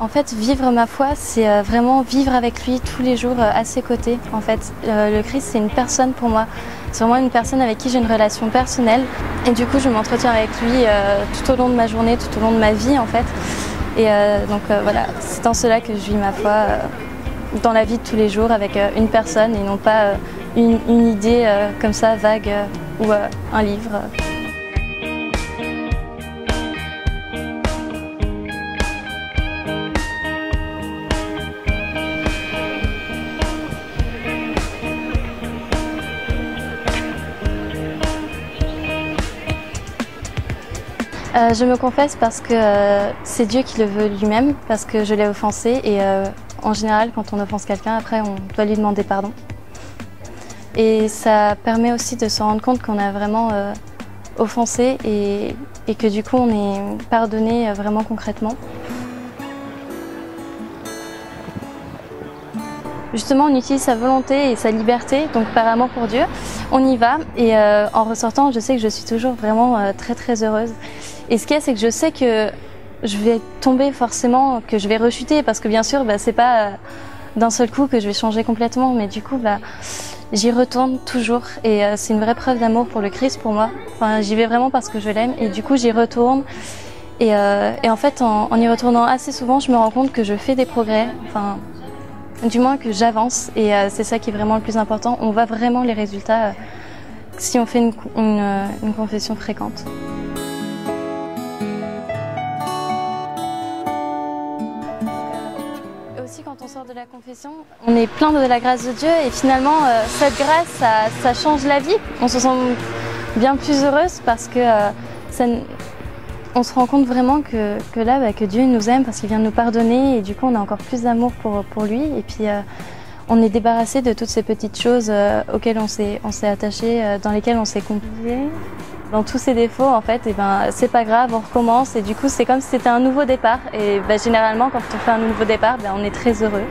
En fait, vivre ma foi, c'est vraiment vivre avec lui tous les jours à ses côtés. En fait, le Christ, c'est une personne pour moi. C'est vraiment une personne avec qui j'ai une relation personnelle. Et du coup, je m'entretiens avec lui tout au long de ma journée, tout au long de ma vie, en fait. Et donc voilà, c'est en cela que je vis ma foi dans la vie de tous les jours avec une personne et non pas une idée comme ça, vague, ou un livre. Je me confesse parce que c'est Dieu qui le veut lui-même, parce que je l'ai offensé et en général quand on offense quelqu'un, après on doit lui demander pardon. Et ça permet aussi de se rendre compte qu'on a vraiment offensé et que du coup on est pardonné vraiment concrètement. Justement, on utilise sa volonté et sa liberté, donc par amour pour Dieu, on y va et en ressortant, je sais que je suis toujours vraiment très heureuse. Et ce qu'il y a, c'est que je sais que je vais tomber forcément, que je vais rechuter, parce que bien sûr, c'est pas d'un seul coup que je vais changer complètement, mais du coup, j'y retourne toujours et c'est une vraie preuve d'amour pour le Christ pour moi. Enfin, j'y vais vraiment parce que je l'aime et du coup, j'y retourne. Et en fait, en y retournant assez souvent, je me rends compte que je fais des progrès. Enfin, du moins que j'avance et c'est ça qui est vraiment le plus important. On voit vraiment les résultats si on fait une confession fréquente. Et aussi quand on sort de la confession, on est plein de la grâce de Dieu et finalement cette grâce, ça change la vie. On se sent bien plus heureuse parce que on se rend compte vraiment que là, que Dieu nous aime parce qu'il vient nous pardonner et du coup on a encore plus d'amour pour lui et puis on est débarrassé de toutes ces petites choses auxquelles on s'est attaché, dans lesquelles on s'est compliqué. Dans tous ces défauts en fait, c'est pas grave, on recommence et du coup c'est comme si c'était un nouveau départ et généralement quand on fait un nouveau départ, on est très heureux.